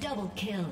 Double kill.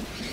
Taken!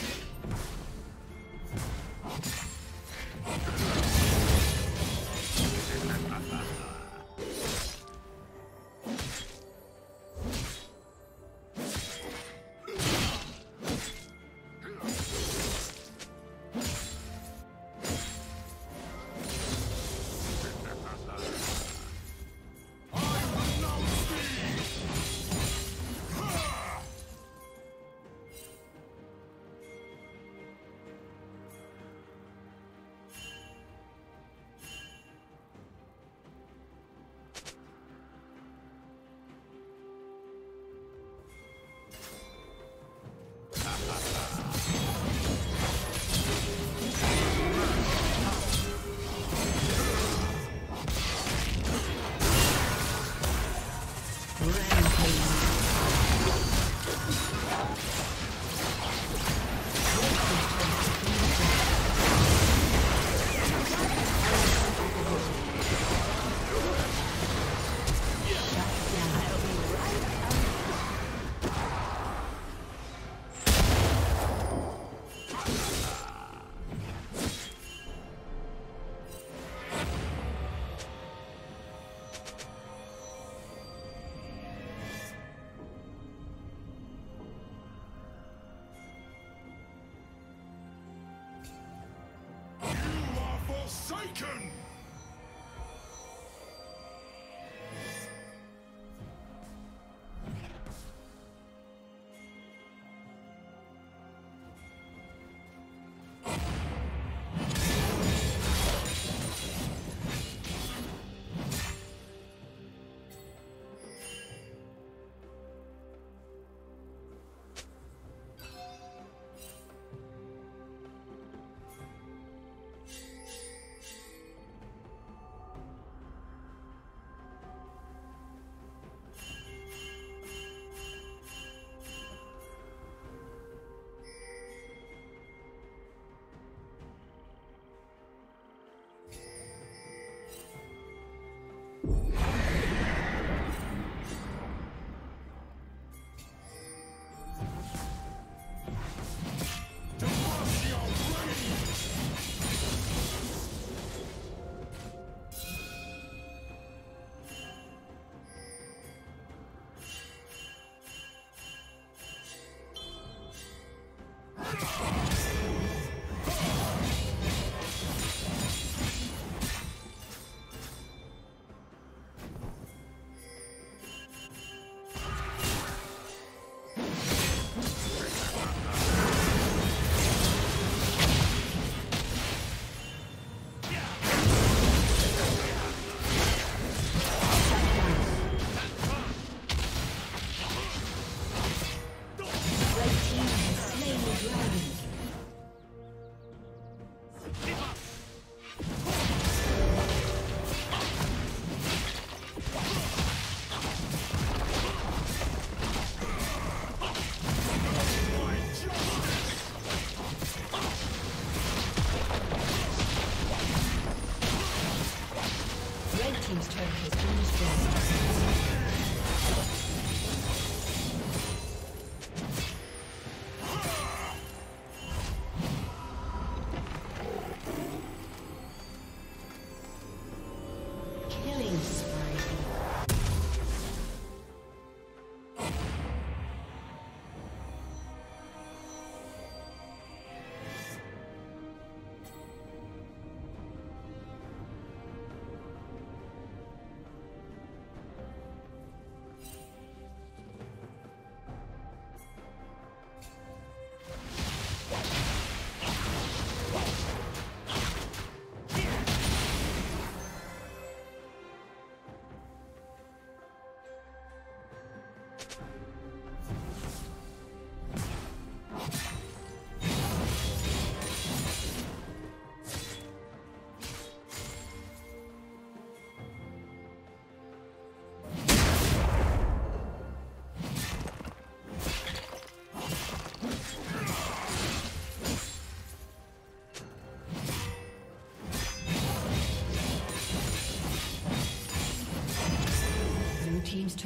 Team's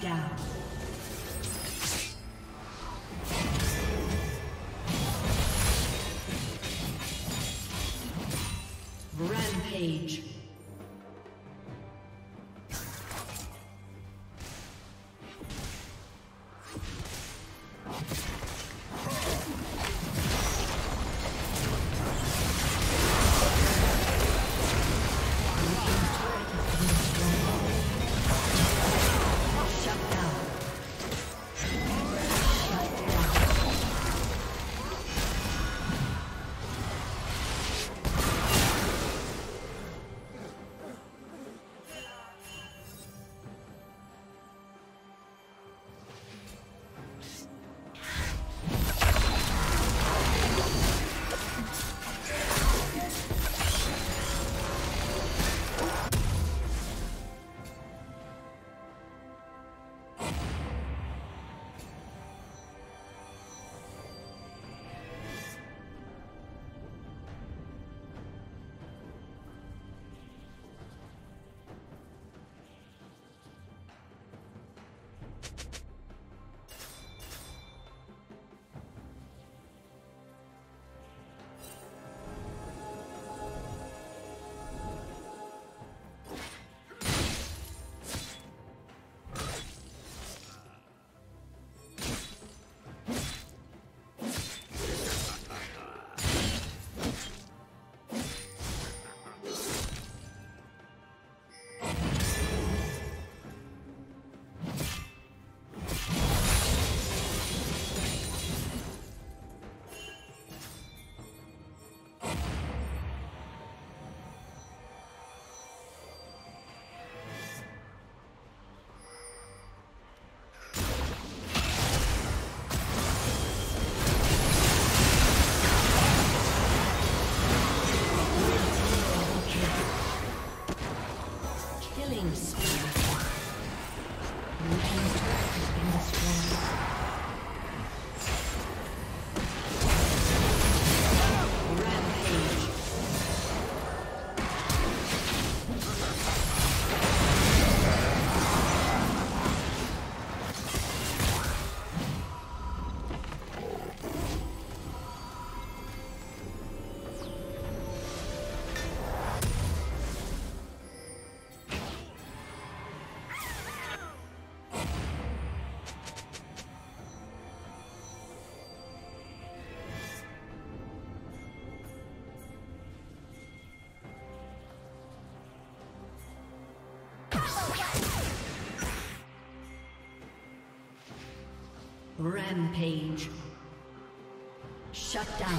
down. Rampage. Rampage. Shut down.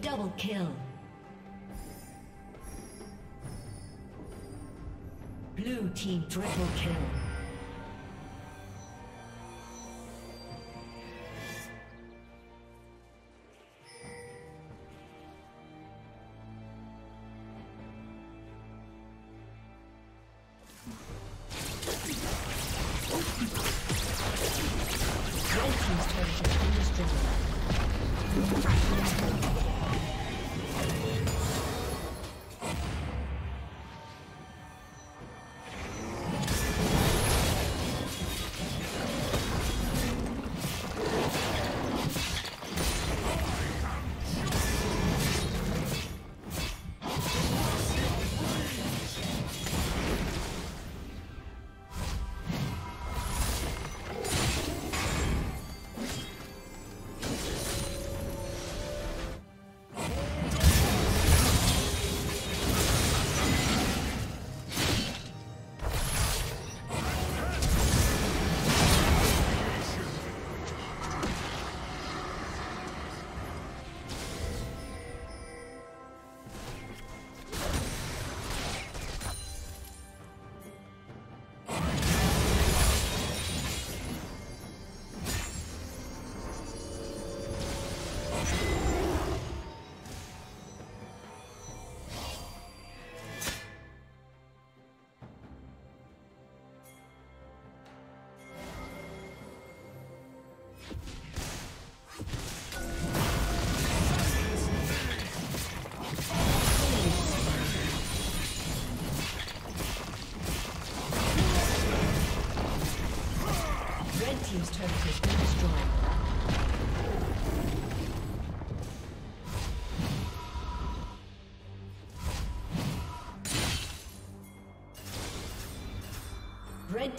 Double kill. Blue team triple kill. Red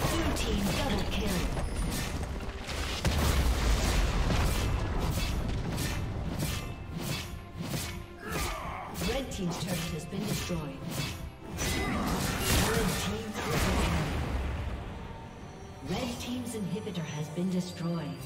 Blue team double kill. team's turret has been destroyed. Red team's inhibitor has been destroyed.